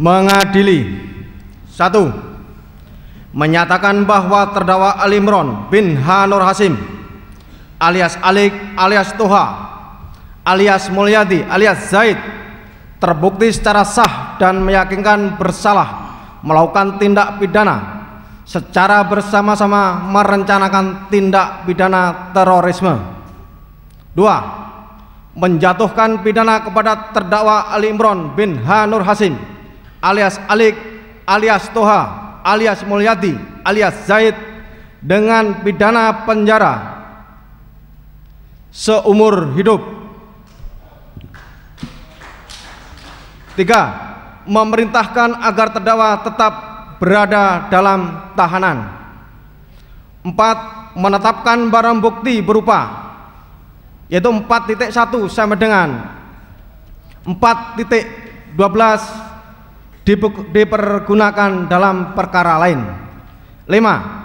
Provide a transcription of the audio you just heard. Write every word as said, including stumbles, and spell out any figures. mengadili. Satu, menyatakan bahwa terdakwa Ali Imron bin Hanur Hasim alias Alik alias Toha alias Mulyadi alias Zaid terbukti secara sah dan meyakinkan bersalah melakukan tindak pidana secara bersama-sama merencanakan tindak pidana terorisme. Dua, menjatuhkan pidana kepada terdakwa Ali Imron bin Hanur Hasim alias Alik alias Toha alias Mulyadi alias Zaid dengan pidana penjara seumur hidup. Tiga, memerintahkan agar terdakwa tetap berada dalam tahanan. Empat, menetapkan barang bukti berupa yaitu empat titik satu sama dengan empat titik dua belas dipergunakan dalam perkara lain. Lima,